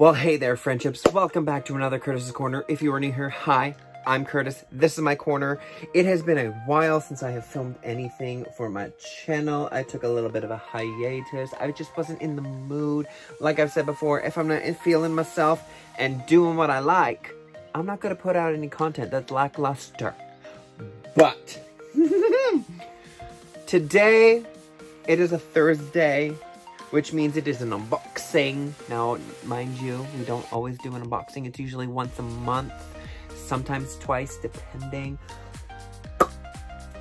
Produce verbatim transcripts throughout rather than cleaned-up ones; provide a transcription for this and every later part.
Well, hey there, friendships. Welcome back to another Curtis' Corner. If you are new here, hi, I'm Curtis. This is my corner. It has been a while since I have filmed anything for my channel. I took a little bit of a hiatus. I just wasn't in the mood. Like I've said before, if I'm not feeling myself and doing what I like, I'm not going to put out any content that's lackluster. But today, it is a Thursday, which means it is an unboxing. Now, mind you, we don't always do an unboxing. It's usually once a month, sometimes twice, depending.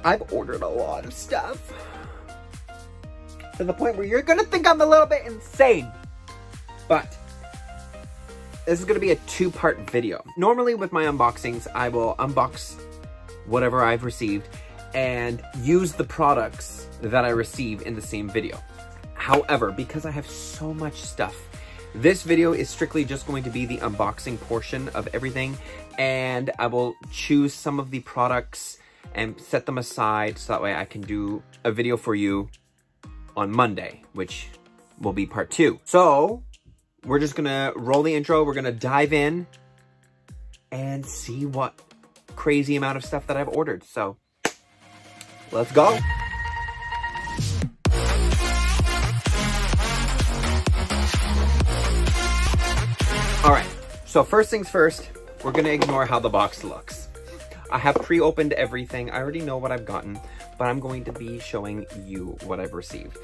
I've ordered a lot of stuff to the point where you're gonna think I'm a little bit insane. But this is gonna be a two-part video. Normally with my unboxings, I will unbox whatever I've received and use the products that I receive in the same video. However, because I have so much stuff, this video is strictly just going to be the unboxing portion of everything, and I will choose some of the products and set them aside so that way I can do a video for you on Monday, which will be part two. So we're just gonna roll the intro, we're gonna dive in and see what crazy amount of stuff that I've ordered. So let's go. All right, so first things first, we're gonna ignore how the box looks. I have pre-opened everything. I already know what I've gotten, but I'm going to be showing you what I've received.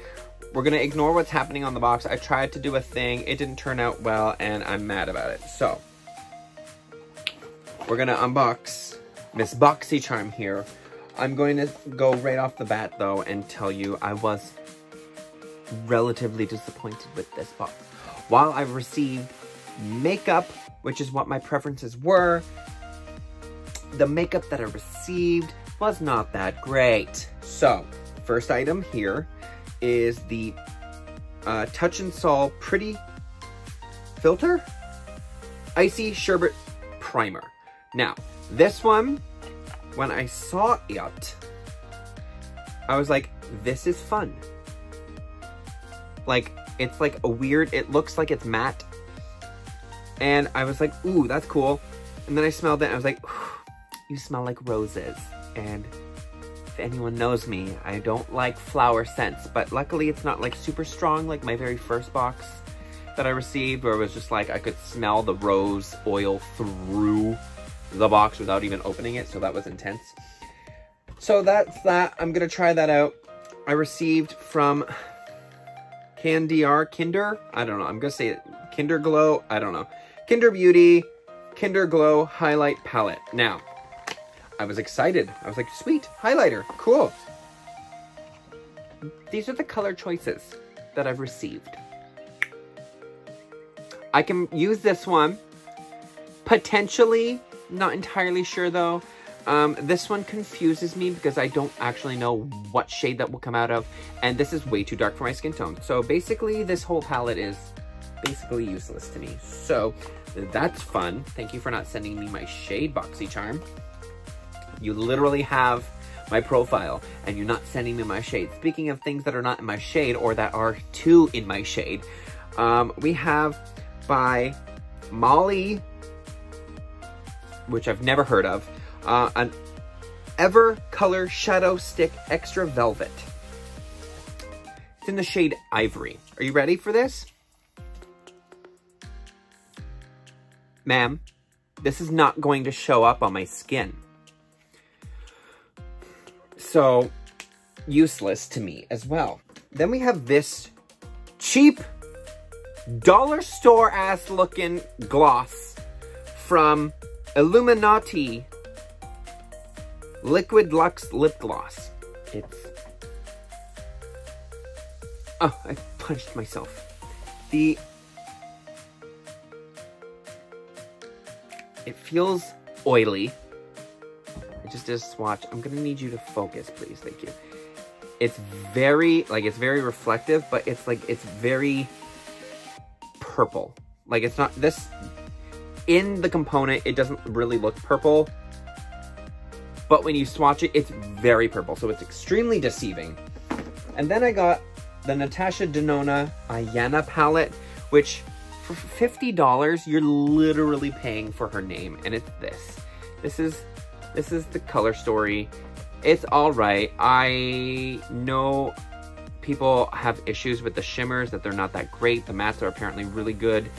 We're gonna ignore what's happening on the box. I tried to do a thing, it didn't turn out well, and I'm mad about it. So, we're gonna unbox Miss BoxyCharm here. I'm going to go right off the bat though and tell you I was relatively disappointed with this box. While I've received makeup, which is what my preferences were, the makeup that I received was not that great. So, first item here is the uh, Touch and Sol Pretty Filter Icy Sherbet Primer. Now, this one, when I saw it, I was like, this is fun. Like, it's like a weird, it looks like it's matte. And I was like, ooh, that's cool. And then I smelled it and I was like, you smell like roses. And if anyone knows me, I don't like flower scents, but luckily it's not like super strong, like my very first box that I received, where it was just like, I could smell the rose oil through the box without even opening it. So that was intense. So that's that. I'm gonna try that out. I received from Candy R. Kinder. I don't know, I'm gonna say it. Kinder Glow, I don't know. Kinder Beauty, Kinder Glow Highlight Palette. Now, I was excited. I was like, sweet, highlighter, cool. These are the color choices that I've received. I can use this one, potentially, not entirely sure though. Um, this one confuses me because I don't actually know what shade that will come out of, and this is way too dark for my skin tone. So basically, this whole palette is basically useless to me. So that's fun. Thank you for not sending me my shade, BoxyCharm. You literally have my profile and you're not sending me my shade. Speaking of things that are not in my shade or that are too in my shade, um, we have by Molly, which I've never heard of, uh, an Ever Color Shadow Stick Extra Velvet. It's in the shade Ivory. Are you ready for this? Ma'am, this is not going to show up on my skin. So, useless to me as well. Then we have this cheap, dollar store ass looking gloss from Illuminati Liquid Luxe Lip Gloss. It's, oh, I punched myself. The It feels oily. It just did a swatch. I'm gonna need you to focus, please, thank you. It's very, like, it's very reflective, but it's like, it's very purple. Like, it's not, this, in the component, it doesn't really look purple, but when you swatch it, it's very purple, so it's extremely deceiving. And then I got the Natasha Denona Ayana palette, which For fifty dollars, you're literally paying for her name, and it's this. This is, this is the color story. It's all right. I know people have issues with the shimmers, that they're not that great. The mattes are apparently really good.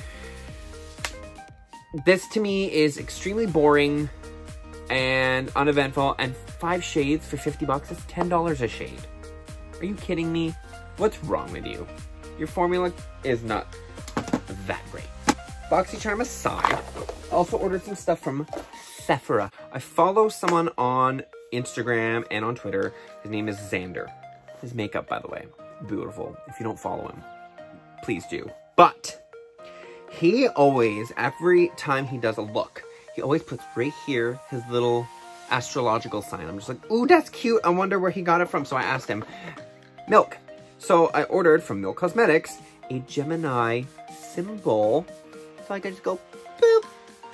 This to me is extremely boring and uneventful, and five shades for fifty bucks, it's ten dollars a shade. Are you kidding me? What's wrong with you? Your formula is not that great. BoxyCharm aside, I also ordered some stuff from Sephora. I follow someone on Instagram and on Twitter. His name is Xander. His makeup, by the way, beautiful. If you don't follow him, please do. But he always, every time he does a look, he always puts right here his little astrological sign. I'm just like, ooh, that's cute. I wonder where he got it from. So I asked him, Milk. So I ordered from Milk Cosmetics a Gemini symbol. So I could just go boop,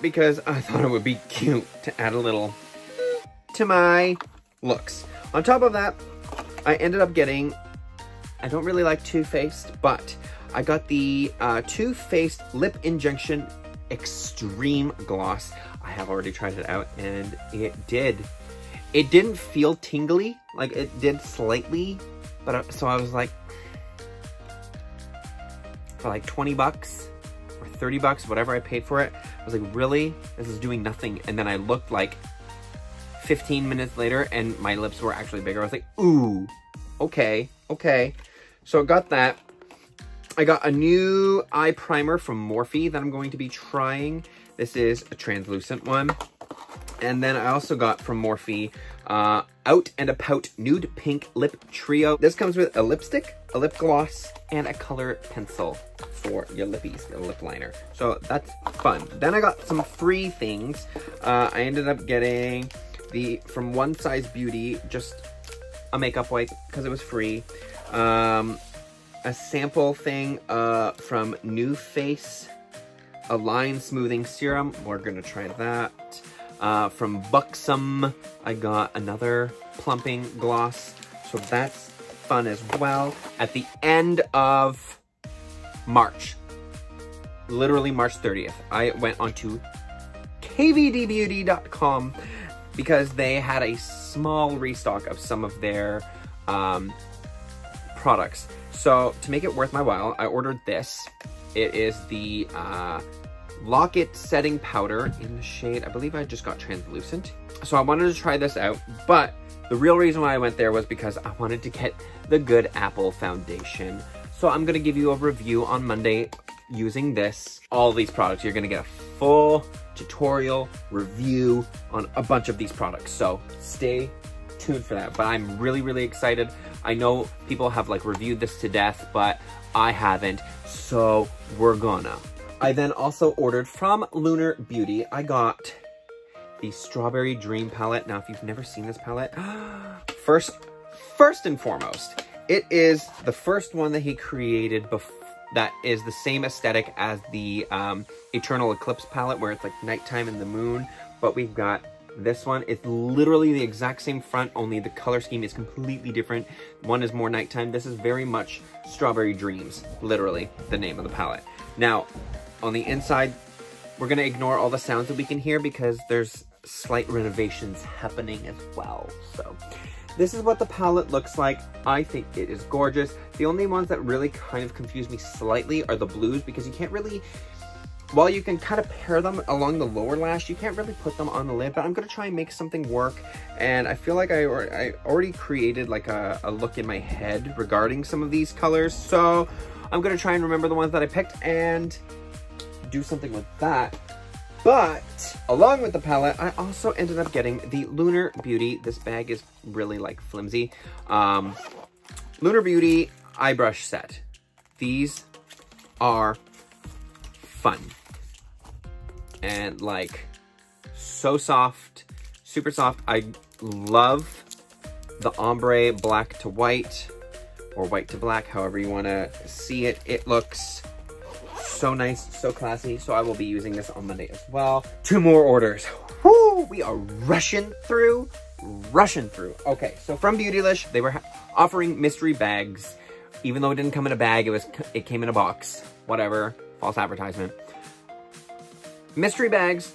because I thought it would be cute to add a little to my looks. On top of that, I ended up getting, I don't really like Too Faced, but I got the uh, Too Faced Lip Injection Extreme Gloss. I have already tried it out, and it did. It didn't feel tingly, like it did slightly, but I, so I was like, for like twenty bucks or thirty bucks, whatever I paid for it, I was like, really? This is doing nothing. And then I looked like fifteen minutes later and my lips were actually bigger. I was like, ooh, okay, okay. So I got that. I got a new eye primer from Morphe that I'm going to be trying. This is a translucent one. And then I also got from Morphe uh, Out and About Nude Pink Lip Trio. This comes with a lipstick, a lip gloss, and a color pencil for your lippies, your lip liner. So that's fun. Then I got some free things. Uh, I ended up getting the from One Size Beauty, just a makeup wipe because it was free. Um, a sample thing uh, from New Face, a line smoothing serum. We're gonna try that. Uh, from Buxom, I got another plumping gloss. So that's fun as well. At the end of March, literally March thirtieth, I went onto k v d beauty dot com because they had a small restock of some of their um, products. So to make it worth my while, I ordered this. It is the uh, Lock It Setting Powder in the shade, I believe I just got translucent. So I wanted to try this out, but the real reason why I went there was because I wanted to get the Good Apple foundation. So I'm gonna give you a review on Monday using this. All these products, you're gonna get a full tutorial review on a bunch of these products, so stay tuned for that. But I'm really really excited. I know people have like reviewed this to death, but I haven't, so we're gonna. I then also ordered from Lunar Beauty, I got the Strawberry Dream palette. Now if you've never seen this palette, first first and foremost, it is the first one that he created before that is the same aesthetic as the um, Eternal Eclipse palette, where it's like nighttime and the moon, but we've got this one. It's literally the exact same front, only the color scheme is completely different. One is more nighttime. This is very much Strawberry Dreams, literally the name of the palette. Now, on the inside, we're gonna ignore all the sounds that we can hear because there's slight renovations happening as well, so. This is what the palette looks like. I think it is gorgeous. The only ones that really kind of confuse me slightly are the blues, because you can't really, while you can kind of pair them along the lower lash, you can't really put them on the lid, but I'm gonna try and make something work. And I feel like I, I already created like a, a look in my head regarding some of these colors. So I'm gonna try and remember the ones that I picked and do something with that. But along with the palette, I also ended up getting the Lunar Beauty. This bag is really like flimsy. Um, Lunar Beauty eye brush set. These are fun. And like so soft, super soft. I love the ombre black to white or white to black, however you want to see it. It looks so nice, so classy. So I will be using this on Monday as well. Two more orders. Woo, we are rushing through, rushing through. Okay, so from Beautylish, they were offering mystery bags. Even though it didn't come in a bag, it was it came in a box, whatever, false advertisement. Mystery bags,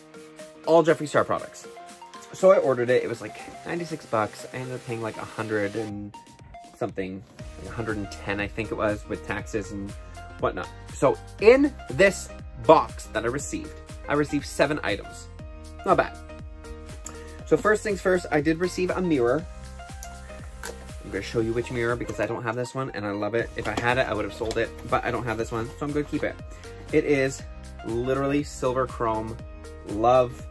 all Jeffree Star products. So I ordered it. It was like ninety-six bucks. I ended up paying like a hundred and something, like a hundred and ten, I think it was, with taxes and whatnot. So in this box that I received, I received seven items. Not bad. So first things first, I did receive a mirror. I'm gonna show you which mirror because I don't have this one and I love it. If I had it, I would have sold it, but I don't have this one, so I'm gonna keep it. It is literally silver chrome. Love.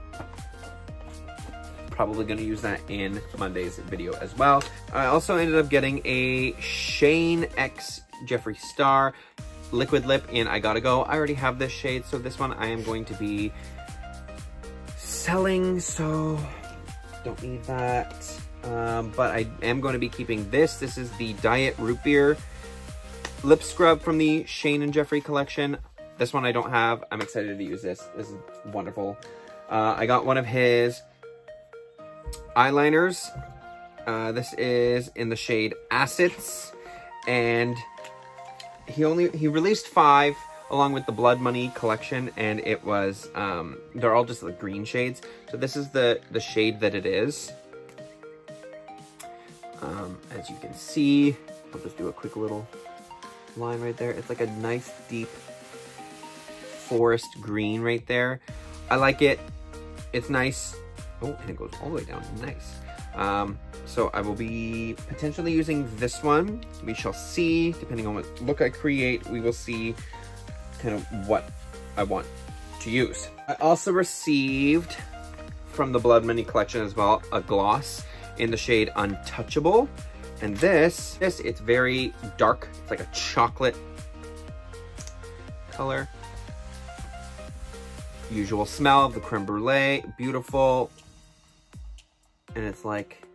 Probably gonna use that in Monday's video as well. I also ended up getting a Shane X Jeffree Star liquid lip in I Gotta Go. I already have this shade, so this one I am going to be selling, so don't need that. Um, but I am going to be keeping this. This is the Diet Root Beer Lip Scrub from the Shane and Jeffree collection. This one I don't have. I'm excited to use this. This is wonderful. Uh, I got one of his eyeliners. Uh, this is in the shade Acids. And he only he released five along with the Blood Money collection. And it was, um, they're all just the like green shades. So this is the, the shade that it is. Um, as you can see, I'll just do a quick little line right there. It's like a nice deep forest green right there. I like it. It's nice. Oh, and it goes all the way down. Nice. Um, so I will be potentially using this one. We shall see. Depending on what look I create, we will see kind of what I want to use. I also received from the Blood Money collection as well a gloss in the shade Untouchable. And this, this it's very dark. It's like a chocolate color. Usual smell of the creme brulee, beautiful. And it's like,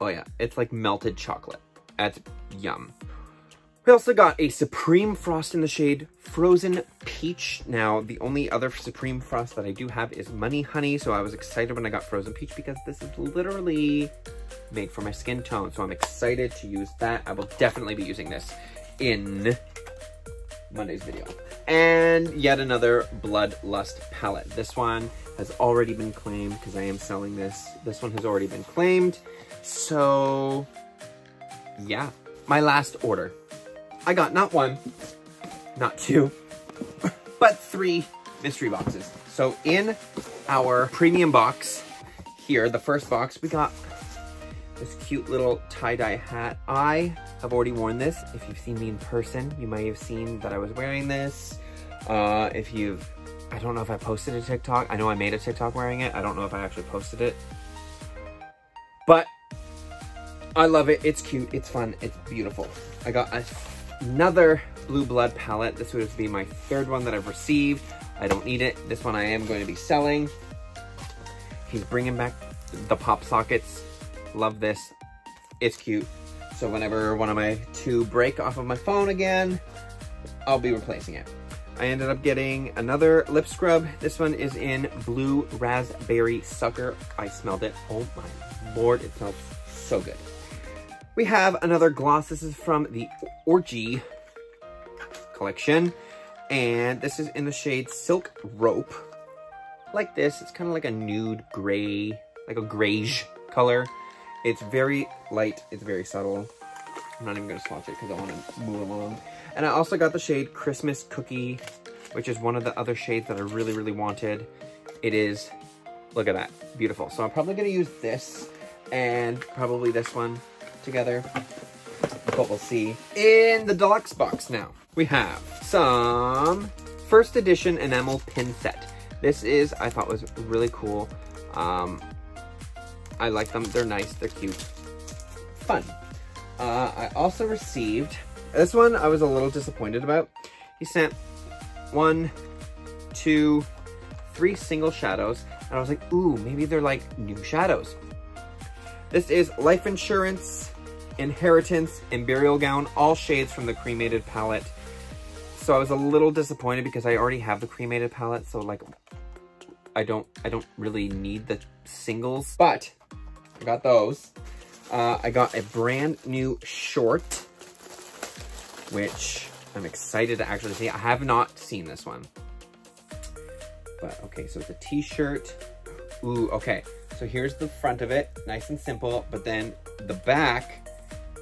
oh yeah, it's like melted chocolate. That's yum. We also got a Supreme Frost in the shade Frozen Peach. Now, the only other Supreme Frost that I do have is Money Honey, so I was excited when I got Frozen Peach because this is literally made for my skin tone, so I'm excited to use that. I will definitely be using this in Monday's video. And yet another Bloodlust palette. This one has already been claimed because I am selling this. This one has already been claimed, so yeah. My last order. I got not one, not two, but three mystery boxes. So in our premium box here, the first box, we got this cute little tie-dye hat. I have already worn this. If you've seen me in person, you might have seen that I was wearing this. Uh, if you've, I don't know if I posted a TikTok. I know I made a TikTok wearing it. I don't know if I actually posted it, but I love it. It's cute. It's fun. It's beautiful. I got a another Blue Blood palette. This would be my third one that I've received. I don't need it. This one I am going to be selling. He's bringing back the pop sockets. Love this. It's cute. So whenever one of my two break off of my phone again, I'll be replacing it. I ended up getting another lip scrub. This one is in Blue Raspberry Sucker. I smelled it. Oh my Lord, it smells so good. We have another gloss. This is from the Orgy collection. And this is in the shade Silk Rope. Like this. It's kind of like a nude gray, like a grayish color. It's very light. It's very subtle. I'm not even going to swatch it because I want to move along. And I also got the shade Christmas Cookie, which is one of the other shades that I really, really wanted. It is, look at that. Beautiful. So I'm probably going to use this and probably this one together, but we'll see. In the deluxe box now, we have some first edition enamel pin set. This is, I thought was really cool. Um, I like them, they're nice, they're cute, fun. Uh, I also received, this one I was a little disappointed about. He sent one, two, three single shadows, and I was like, ooh, maybe they're like new shadows. This is Life Insurance, Inheritance, and Burial Gown, all shades from the cremated palette. So I was a little disappointed because I already have the cremated palette, so like I don't I don't really need the singles. But I got those. Uh, I got a brand new short, which I'm excited to actually see. I have not seen this one. But okay, so it's a t-shirt. Ooh, okay. So here's the front of it, nice and simple, but then the back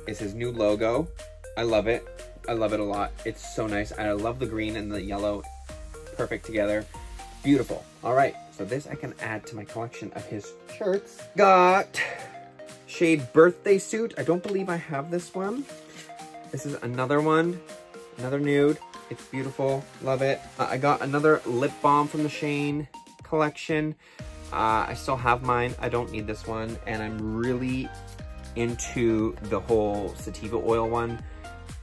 is his new logo. I love it. I love it a lot. It's so nice. I love the green and the yellow, perfect together. Beautiful. All right, so this I can add to my collection of his shirts. Got shade birthday suit. I don't believe I have this one. This is another one, another nude. It's beautiful, love it. Uh, I got another lip balm from the Shane collection. Uh, I still have mine, I don't need this one, and I'm really into the whole sativa oil one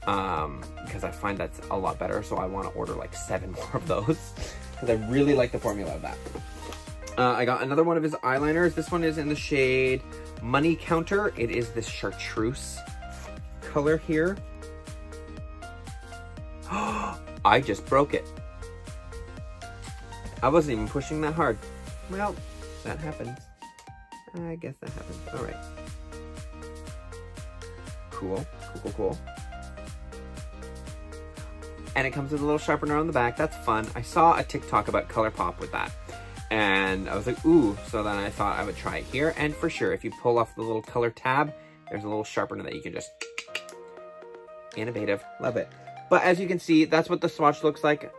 um, because I find that's a lot better, so I want to order like seven more of those because I really like the formula of that. Uh, I got another one of his eyeliners. This one is in the shade Money Counter. It is this chartreuse color here. I just broke it. I wasn't even pushing that hard. Well, that happens. I guess that happens. All right. Cool, cool, cool, cool. And it comes with a little sharpener on the back. That's fun. I saw a TikTok about ColourPop with that. And I was like, ooh. So then I thought I would try it here. And for sure, if you pull off the little color tab, there's a little sharpener that you can just... Innovative. Love it. But as you can see, that's what the swatch looks like.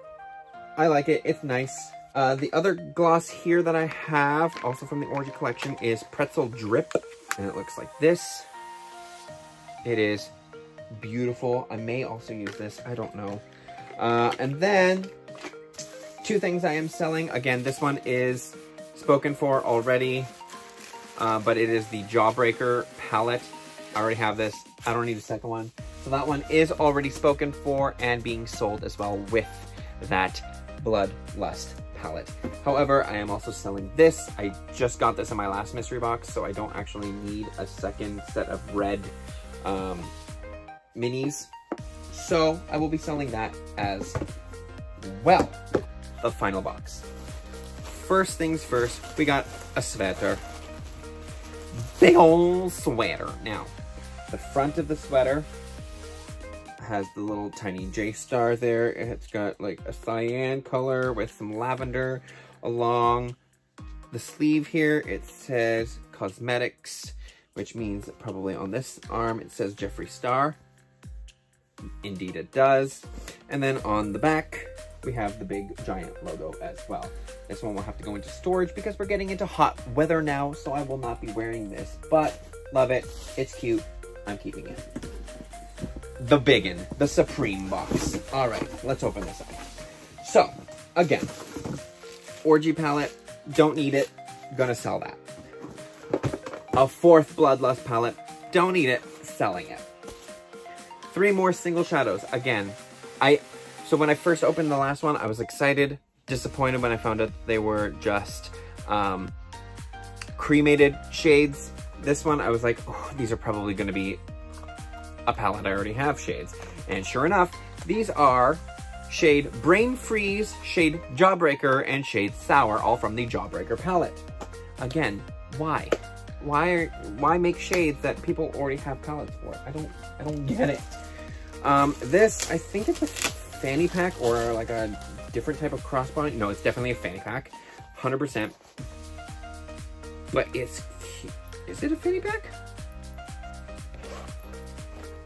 I like it. It's nice. Uh, the other gloss here that I have, also from the Orgy collection, is Pretzel Drip, and it looks like this. It is beautiful. I may also use this, I don't know. Uh, and then, two things I am selling. Again, this one is spoken for already, uh, but it is the Jawbreaker palette. I already have this, I don't need a second one. So that one is already spoken for and being sold as well with that Bloodlust palette. However, I am also selling this. I just got this in my last mystery box, so I don't actually need a second set of red um, minis. So I will be selling that as well. The final box. First things first, we got a sweater. Big ol' sweater. Now, the front of the sweater has the little tiny J star there. It's got like a cyan color with some lavender along the sleeve here. It says Cosmetics, which means probably on this arm it says Jeffree Star. Indeed it does. And then on the back we have the big giant logo as well. This one will have to go into storage because we're getting into hot weather now, so I will not be wearing this, but love it. It's cute. I'm keeping it. The biggin, the Supreme box. All right, let's open this up. So, again, Orgy palette, don't need it, gonna sell that. A fourth Bloodlust palette, don't need it, selling it. Three more Single Shadows. Again, I, so when I first opened the last one, I was excited, disappointed when I found out they were just um, cremated shades. This one, I was like, oh, these are probably gonna be a palette I already have shades. And sure enough, these are shade Brain Freeze, shade Jawbreaker, and shade Sour, all from the Jawbreaker palette. Again, why? Why why make shades that people already have palettes for? I don't I don't get it. Um, this, I think it's a fanny pack or like a different type of crossbody. No, it's definitely a fanny pack, one hundred percent. But it's, is it a fanny pack?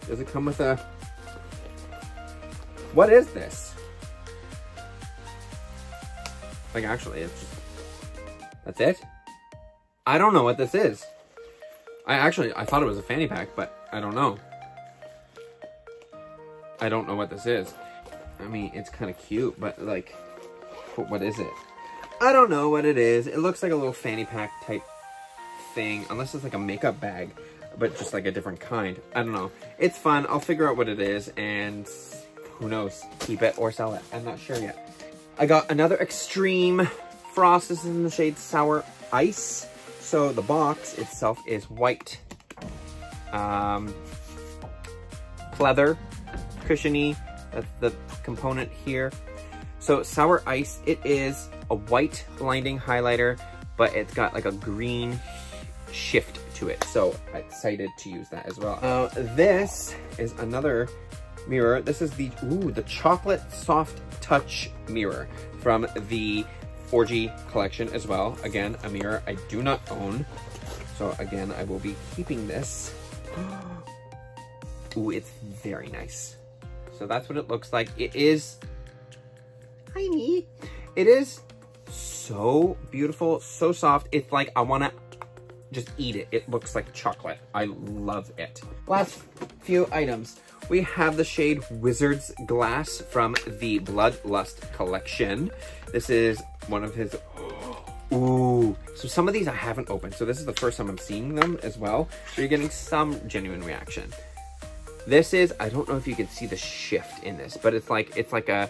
Does it come with a... What is this? Like, actually, it's just... That's it? I don't know what this is. I actually, I thought it was a fanny pack, but I don't know. I don't know what this is. I mean, it's kind of cute, but like, what is it? I don't know what it is. It looks like a little fanny pack type thing, unless it's like a makeup bag, but just like a different kind. I don't know. It's fun. I'll figure out what it is and who knows, keep it or sell it. I'm not sure yet. I got another Extreme Frost. This is in the shade Sour Ice. So the box itself is white, um, pleather, cushiony. That's the component here. So Sour Ice, it is a white blinding highlighter, but it's got like a green shift to it, so excited to use that as well. Uh, this is another mirror. This is the, ooh, the Chocolate Soft Touch mirror from the four G collection as well. Again, a mirror I do not own. So again, I will be keeping this. Ooh, it's very nice. So that's what it looks like. It is tiny. It is so beautiful, so soft. It's like I want to just eat it. It looks like chocolate. I love it. Last few items. We have the shade Wizard's Glass from the Bloodlust collection. This is one of his... Ooh. So some of these I haven't opened. So this is the first time I'm seeing them as well. So you're getting some genuine reaction. This is... I don't know if you can see the shift in this, but it's like it's like a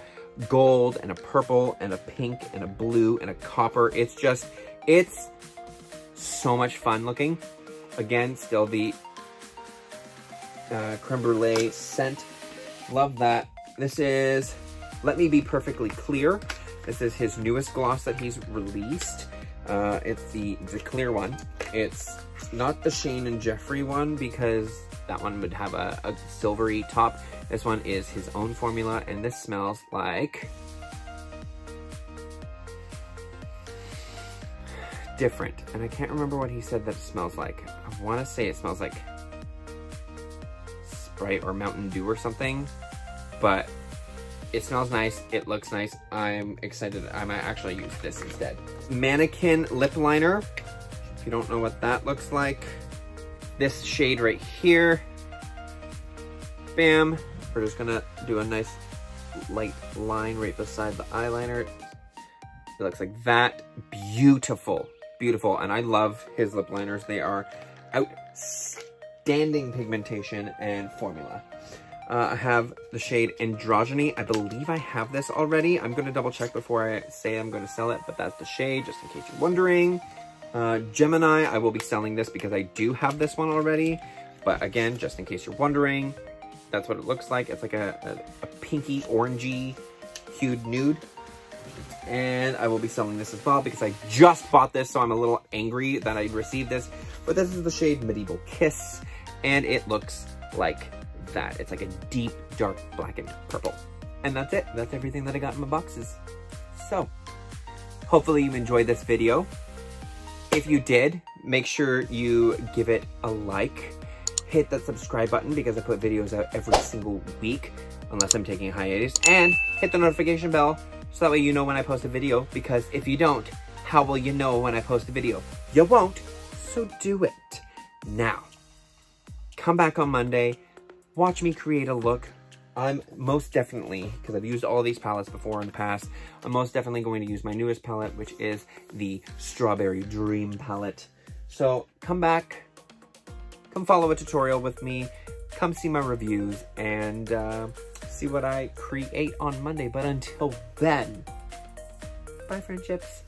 gold and a purple and a pink and a blue and a copper. It's just... It's... so much fun looking. Again, still the uh, creme brulee scent. Love that. This is Let Me Be Perfectly Clear. This is his newest gloss that he's released. Uh, it's the, the clear one. It's not the Shane and Jeffree one because that one would have a, a silvery top. This one is his own formula, and this smells like... different, and I can't remember what he said that it smells like. I want to say it smells like Sprite or Mountain Dew or something, but it smells nice. It looks nice. I'm excited. I might actually use this instead. Mannequin lip liner. If you don't know what that looks like, this shade right here. Bam. We're just gonna do a nice light line right beside the eyeliner. It looks like that. Beautiful. Beautiful, and I love his lip liners. They are outstanding pigmentation and formula. Uh, I have the shade Androgyny. I believe I have this already. I'm going to double check before I say I'm going to sell it, but that's the shade, just in case you're wondering. Uh, Gemini, I will be selling this because I do have this one already, but again, just in case you're wondering, that's what it looks like. It's like a, a, a pinky, orangey hued nude. And I will be selling this as well because I just bought this, so I'm a little angry that I received this. But this is the shade Medieval Kiss, and it looks like that. It's like a deep, dark, black and purple. And that's it. That's everything that I got in my boxes. So, hopefully you enjoyed this video. If you did, make sure you give it a like. Hit that subscribe button because I put videos out every single week, unless I'm taking a hiatus. And hit the notification bell, so that way you know when I post a video, because if you don't, how will you know when I post a video? You won't, so do it. Now, come back on Monday, watch me create a look. I'm most definitely, because I've used all these palettes before in the past, I'm most definitely going to use my newest palette, which is the Strawberry Dream palette. So come back, come follow a tutorial with me, come see my reviews, and uh, see what I create on Monday. But until then, bye friendships.